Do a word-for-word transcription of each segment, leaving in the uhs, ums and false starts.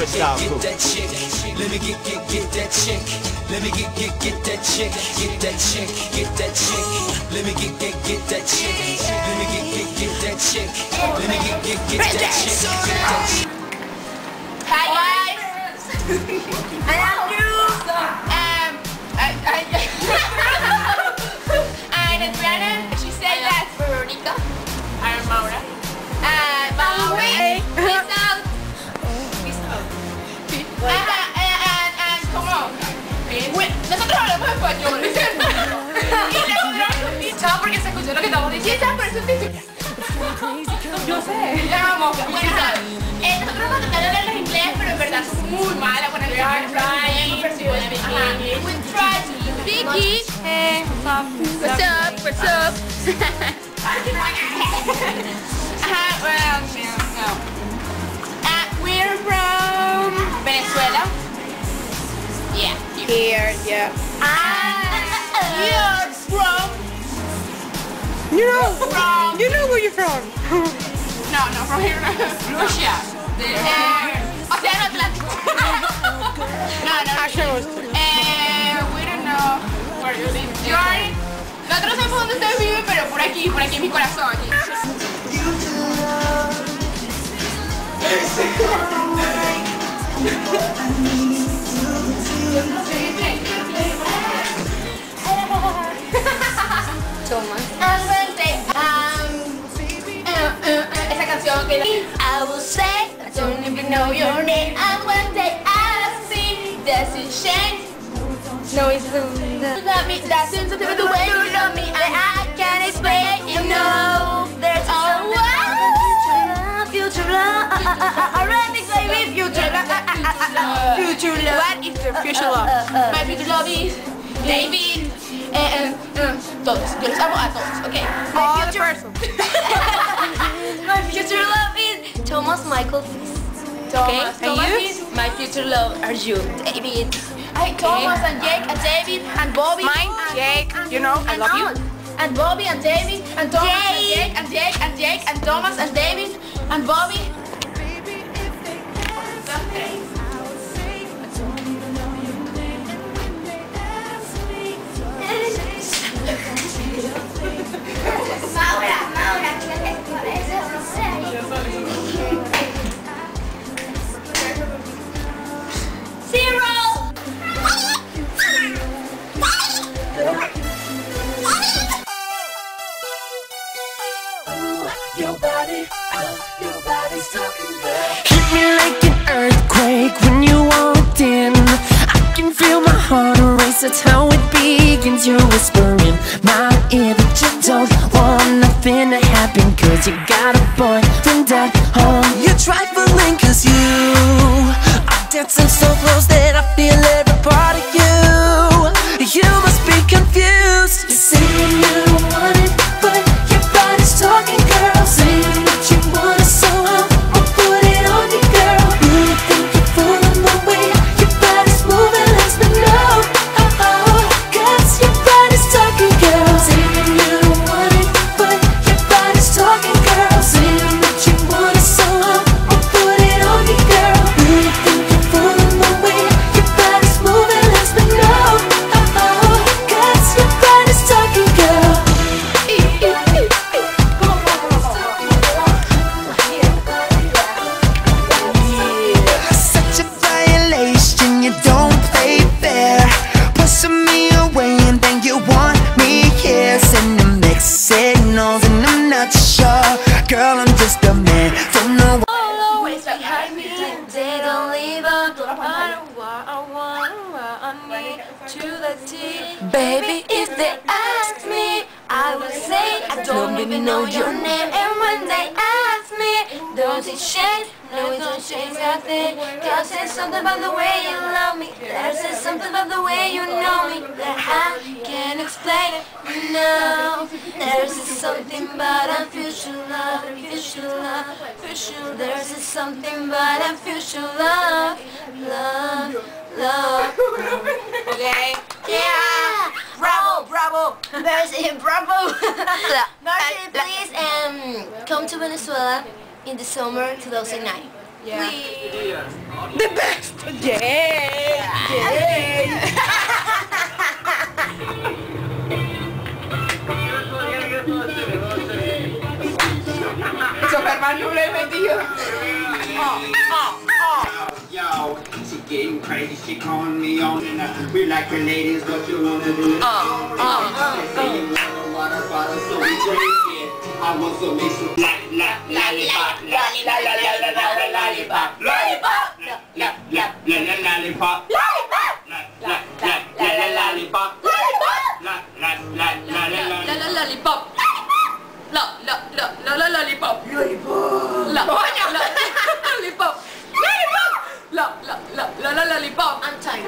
get, get that chick. Let me get, get, get that chick. Let me get, get, get that chick. Get that chick, get that chick. Let me get, get, get that chick. Let me get, get, get that chick. Let me get, get, get that chick. Get that chick. Hi guys. And I'm new. Um, I, I, I'm Adriana. She said that Veronica. I'm Maura. Uh, Maura. Peace out. Peace out. Ah, and, and, and, come on. Bueno, nosotros hablamos español. Chao, porque se escuchó lo que estamos diciendo. Por eso te escuché. Yo sé. Vamos, nosotros nos tratamos de hablar inglés, pero en verdad somos muy malas con el inglés. We try to Vicky. Hey, what's up? What's up? What's up? Uh, well, no. Uh, we're from Venezuela. Yeah. Here, yeah. And you're from... You know, from... You know where you're from. No, no, from here. Russia. The... Uh, Ocean Atlantic. No, no. Actually, uh, we don't know where you live. You're... Nosotros sabemos dónde ustedes viven, pero por aquí, por aquí en mi corazón. Esa canción que I will say I don't even know your name, and one day I'll see. That's a shame. No, it's the love me. That seems to be the way you love me. I can't explain. You know, there's always future love. Future love. Future love. What is your future love? My future love is David. And todos. Yo los amo a todos. Okay. All the person. My future love is Thomas Michael. Thomas. Thomas is my future love. Are you David? I Thomas and Jake and David and Bobby. Mine, Jake. You know I love you. And Bobby and David and Thomas and Jake and Jake and Jake and Thomas and David and Bobby. Your body, oh, your body's talking, girl. Hit me like an earthquake when you walked in. I can feel my heart race, that's how it begins. You're whispering my ear that you don't want nothing to happen, cause you got a boyfriend at home. You're trifling cause you are dancing so close that I feel every part of you. You must be confused. You're saying you don't want it, but your body's talking, girl. Saying what you want to, so I'll put it on you, girl. You think you're falling my way, your body's moving, lets me know. Oh, oh, cause your body's talking, girl. Saying you don't want it, but your body's talking, girl. Saying what you want to, so I'll put it on you, girl. You think you're falling my way, your body's moving, lets me know. Oh, oh, cause your body's talking, girl. Girl, I'm just a man from nowhere. Oh, always behind me. They don't leave up. I don't want, I want, I need to the T. Baby, if they ask me, I will say I don't even know your name. And when they ask me, don't it change? No, it don't change nothing. God says something about the way you love me. God says something about the way you know me that I can't explain it. No, there's something about a future love, future love, future. There's something about a future love, love, love. Okay. Yeah. Bravo, bravo. Mercy, bravo. Mercy, please, um, come to Venezuela in the summer two thousand nine. Yeah. We the best. Yeah. Yeah. Oh, oh, oh. Yo, she getting crazy. She calling me on and I, we like the ladies, but you wanna do it. Oh, oh, oh. Water bottle, so we drink it. I want some lollipop, lollipop, lollipop, lollipop. Lollipop, lollipop, lollipop, lollipop, lollipop, I'm tired.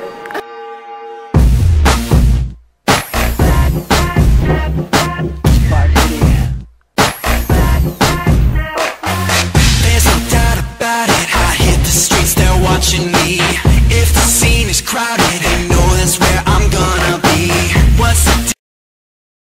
There's no doubt about it, I hit the streets, they're watching me.